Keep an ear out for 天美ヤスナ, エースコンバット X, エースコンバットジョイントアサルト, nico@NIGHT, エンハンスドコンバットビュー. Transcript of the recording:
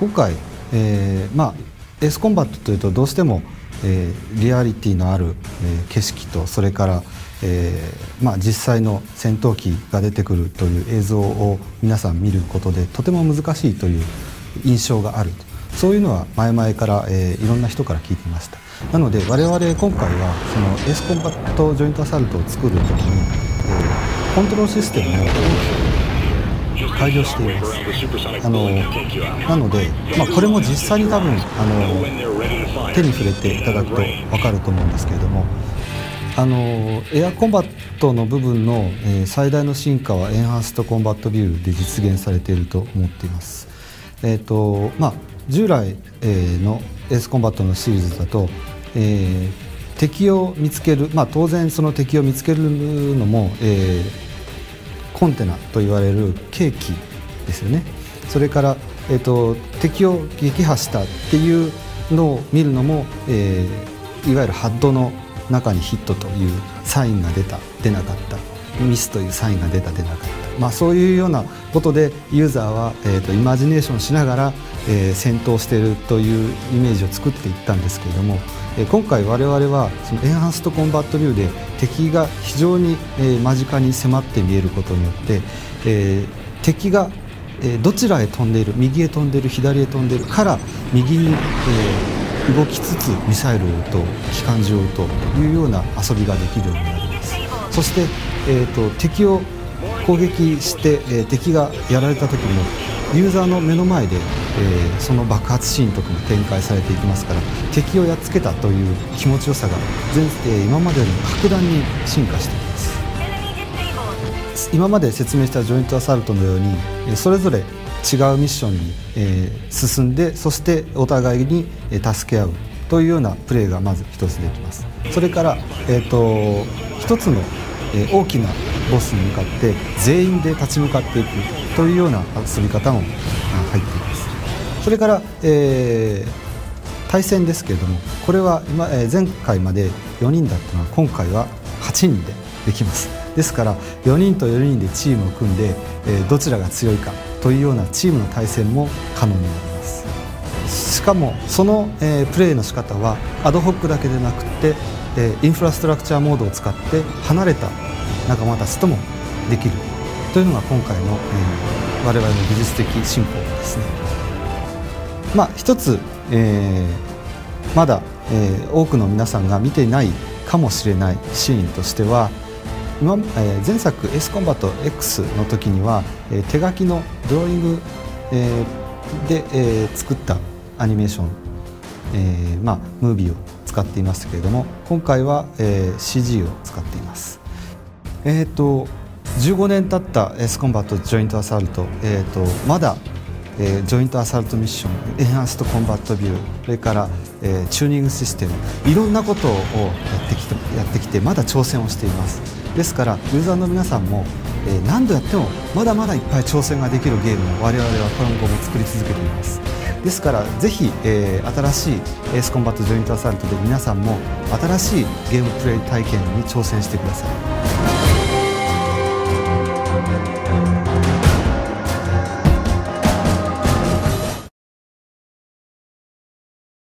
今回、エースコンバットというとどうしても、リアリティのある、景色とそれから、実際の戦闘機が出てくるという映像を皆さん見ることでとても難しいという印象があると、そういうのは前々から、いろんな人から聞いていました。なので我々今回はそのエースコンバットジョイントアサルトを作るときに、コントロールシステムを改良しています。なので、これも実際に多分手に触れていただくと分かると思うんですけれども、エアコンバットの部分の、最大の進化はエンハンスドコンバットビューで実現されていると思っています。従来のエースコンバットのシリーズだと、敵を見つける、当然その敵を見つけるのも、コンテナといわれる計器ですよね。それから、敵を撃破したっていうのを見るのも、いわゆるハッドの中にヒットというサインが出た出なかったミスというサインが出た出なかった、そういうようなことでユーザーは、イマジネーションしながら、戦闘しているというイメージを作っていったんですけれども、今回我々はそのエンハンスドコンバットビューで敵が非常に、間近に迫って見えることによって、敵が、どちらへ飛んでいる、右へ飛んでいる、左へ飛んでいるから右に、動きつつミサイルを撃とう、機関銃を撃とうというような遊びができるようになります。そして、敵を攻撃して、敵がやられた時もユーザーの目の前で、その爆発シーンとかも展開されていきますから、敵をやっつけたという気持ちよさが今までよりも格段に進化しています。今まで説明したジョイントアサルトのように、それぞれ違うミッションに、進んで、そしてお互いに助け合うというようなプレーがまず一つできます。それから、一つの大きなボスに向かって全員で立ち向かっていくというような遊び方も入っています。それから、対戦ですけれども、これは前回まで4人だったのが今回は8人でできます。ですから4人と4人でチームを組んで、どちらが強いかというようなチームの対戦も可能になります。しかもその、プレーの仕方はアドホックだけでなくて、インフラストラクチャーモードを使って離れた仲間たちともできるというのが今回の、我々の技術的進歩ですね。一つ、まだ、多くの皆さんが見ていないかもしれないシーンとしては、前作「エースコンバット X」の時には、手書きのドローイング、で、作ったアニメーション、ムービーを使っていましたけれども、今回は、CG を使っています。15年経ったエースコンバットジョイントアサルト、まだ、ジョイントアサルトミッション、エンハンスドコンバットビュー、それから、チューニングシステム、いろんなことをやってきてまだ挑戦をしています。ですからユーザーの皆さんも、何度やってもまだまだいっぱい挑戦ができるゲームを我々は今後も作り続けています。ですからぜひ、新しいエースコンバットジョイントアサルトで皆さんも新しいゲームプレイ体験に挑戦してください。